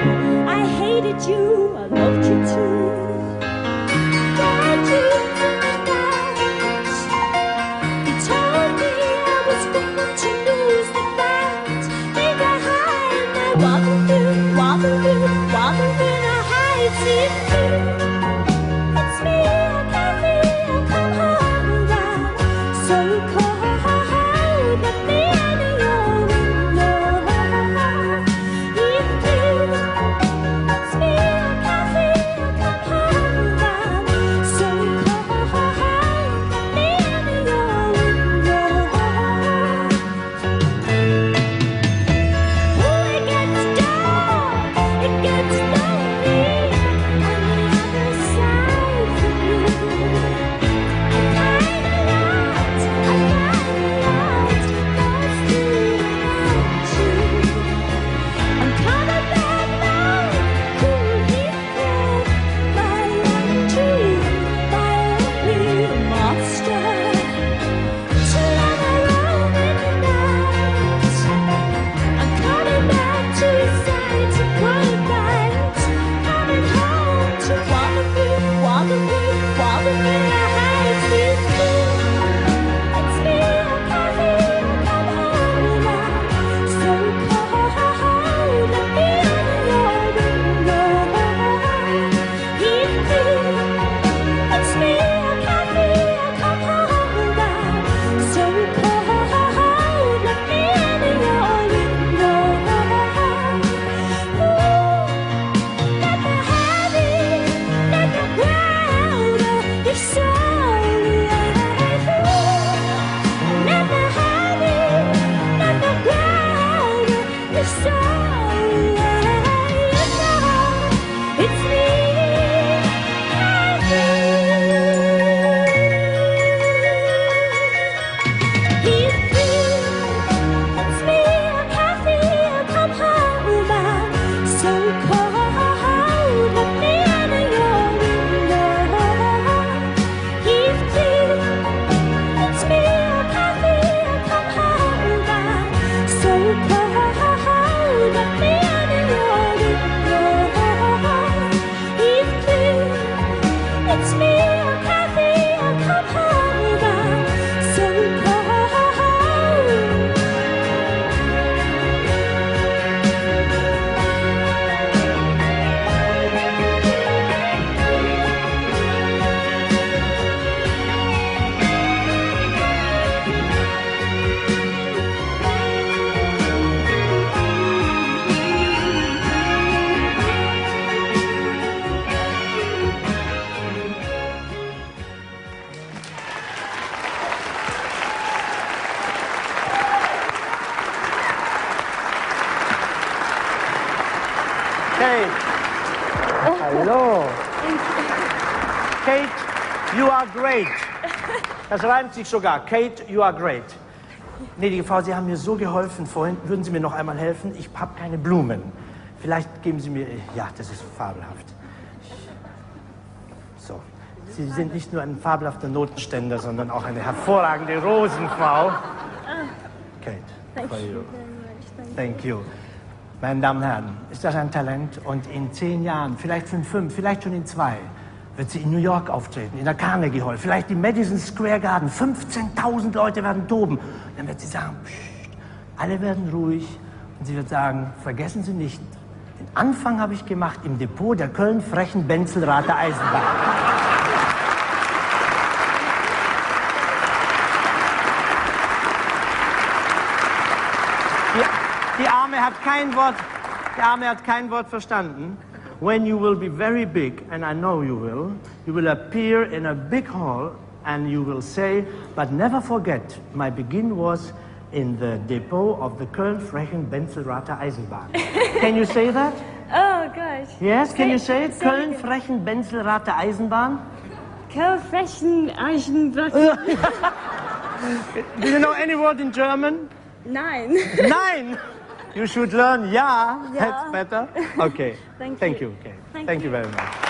I hated you, I loved you too. Got you in the night. You told me I was going to lose the night. They got high and they waddled in a high sea. It's me, I can't be, I'll come home now. So cold, but me and you're in love. If you, it's me, I can't be, I'll come home now. So cold, but me and you're in love. Oh, it gets dark Kate, hallo. Kate, you are great. Das reimt sich sogar. Kate, you are great. Gnädige Frau, Sie haben mir so geholfen vorhin. Würden Sie mir noch einmal helfen? Ich habe keine Blumen. Vielleicht geben Sie mir... Ja, das ist fabelhaft. So. Sie sind nicht nur ein fabelhafter Notenständer, sondern auch eine hervorragende Rosenfrau. Kate, thank you. Thank you. Meine Damen und Herren, ist das ein Talent? Und in 10 Jahren, vielleicht schon in 5, vielleicht schon in 2, wird sie in New York auftreten, in der Carnegie Hall, vielleicht im Madison Square Garden. 15.000 Leute werden toben. Dann wird sie sagen, pssst, alle werden ruhig. Und sie wird sagen, vergessen Sie nicht, den Anfang habe ich gemacht im Depot der Köln Frechen Benzelrater Eisenbahn. Der Arme hat kein Wort verstanden. When you will be very big, and I know you will appear in a big hall and you will say, but never forget, my begin was in the depot of the Köln Frechen Benzelrater Eisenbahn. Can you say that? Oh, gosh. Yes, can you say it? Köln Frechen Benzelrater Eisenbahn? Köln Frechen Eisenbahn. Do you know any word in German? Nein. Nein? You should learn, yeah. That's better. Okay. Thank you. Thank you. Okay. Thank you very much.